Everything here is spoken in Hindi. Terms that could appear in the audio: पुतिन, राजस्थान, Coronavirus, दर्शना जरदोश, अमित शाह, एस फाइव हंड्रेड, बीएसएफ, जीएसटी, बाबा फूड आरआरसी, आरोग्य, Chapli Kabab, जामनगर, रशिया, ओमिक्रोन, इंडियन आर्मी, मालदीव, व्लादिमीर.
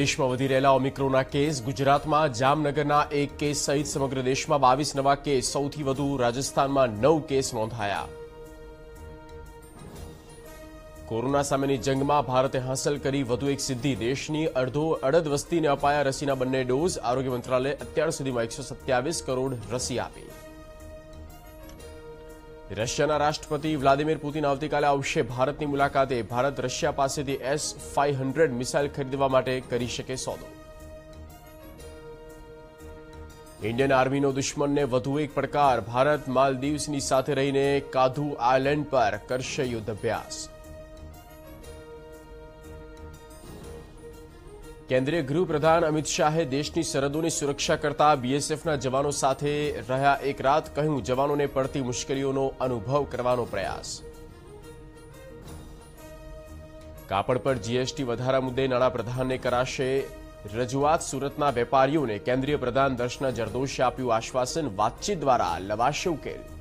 देश में वधी रहेला ओमिक्रोना केस। गुजरात में जामनगरना एक केस सहित समग्र देश में 22 नवा केस, सौथी वधु राजस्थान में 9 केस नोंधाया। कोरोना सामेनी जंग में भारते हासिल करी वधु एक सिद्धि। देश की अड़ध वस्ती ने अपाया रसीना बंने डोज। आरोग्य मंत्रालय अत्यार सुधी में 127 करोड़ रसी आपी। रशियाना राष्ट्रपति व्लादिमीर पुतिन आवतीकाले आवशे। भारतनी मुलाकाते। भारत रशिया पासेथी S-500 मिसाइल खरीदवा माटे करी शके सौदो। इंडियन आर्मी नो दुश्मन ने वधु एक प्रकार। भारत मालदीवनी साथे रहीने काधू आइलेंड पर करशे युद्धाभ्यास। केंद्रीय गृह प्रधान अमित शाह देश की सरहदों की सुरक्षा करता बीएसएफ ना जवानों साथे रहा एक रात। कहूं जवानों ने पड़ती मुश्किलों अनुभव करवानो प्रयास। कापड़ पर जीएसटी वधारा मुद्दे नाणा प्रधान ने कराशे रजूआत। सूरतना वेपारीओ ने केन्द्रीय प्रधान दर्शना जरदोशे आप्यु आश्वासन। बातचीत द्वारा लवाशे उकेल।